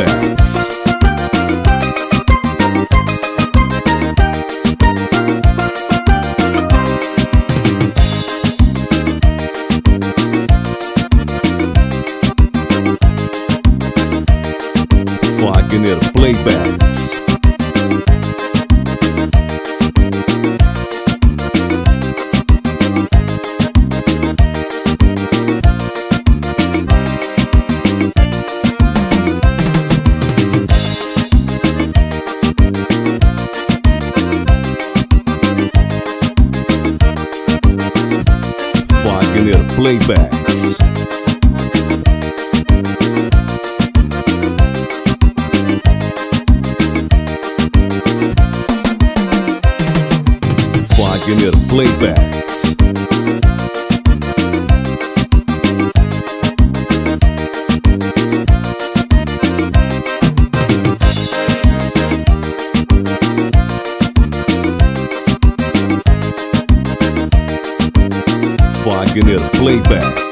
Playbacks. Fagner Playbacks. Fagner Playbacks. Fagner Playbacks. Fagner Playbacks.